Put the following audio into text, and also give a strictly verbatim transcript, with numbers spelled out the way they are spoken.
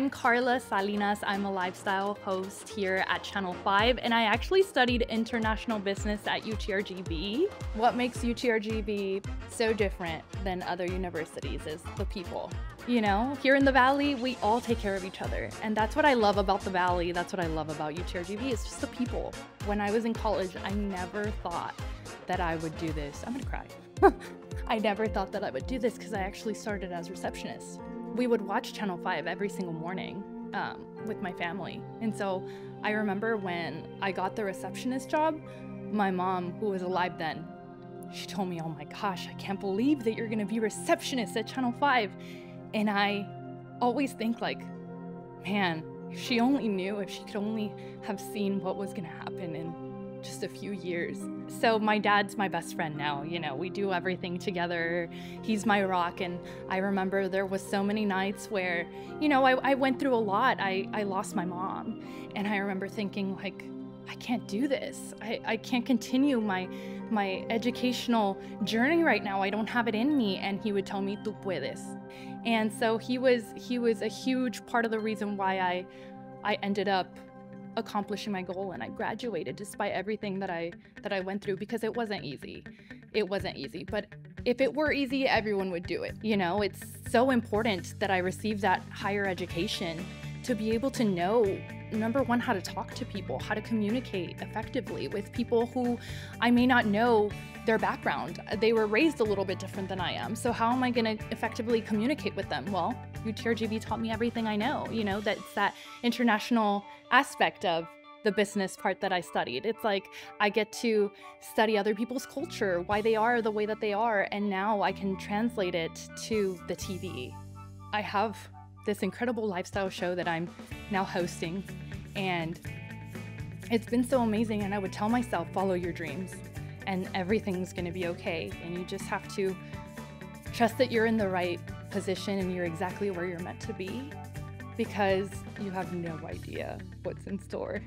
I'm Karla Salinas. I'm a lifestyle host here at Channel five, and I actually studied international business at U T R G V. What makes U T R G V so different than other universities is the people. You know, here in the Valley, we all take care of each other. And that's what I love about the Valley. That's what I love about U T R G V, it's just the people. When I was in college, I never thought that I would do this. I'm gonna cry. I never thought that I would do this because I actually started as receptionist. We would watch Channel five every single morning um, with my family. And so I remember when I got the receptionist job, my mom, who was alive then, she told me, "Oh my gosh, I can't believe that you're gonna be receptionist at Channel five. And I always think like, man, if she only knew, if she could only have seen what was gonna happen in just a few years. So my dad's my best friend now, you know, we do everything together. He's my rock. And I remember there was so many nights where, you know, I, I went through a lot. I, I lost my mom. And I remember thinking like, I can't do this. I, I can't continue my my educational journey right now. I don't have it in me. And he would tell me, "Tú puedes." And so he was he was a huge part of the reason why I I ended up accomplishing my goal and I graduated despite everything that I that I went through, because it wasn't easy. It wasn't easy, but if it were easy, everyone would do it. You know, it's so important that I receive that higher education to be able to know, number one, how to talk to people, how to communicate effectively with people who I may not know their background. They were raised a little bit different than I am. So how am I going to effectively communicate with them? Well, U T R G V taught me everything I know. You know, that's that international aspect of the business part that I studied. It's like I get to study other people's culture, why they are the way that they are, and now I can translate it to the T V. I have this incredible lifestyle show that I'm now hosting, and it's been so amazing. And I would tell myself, follow your dreams and everything's going to be okay, and you just have to trust that you're in the right position and you're exactly where you're meant to be, because you have no idea what's in store.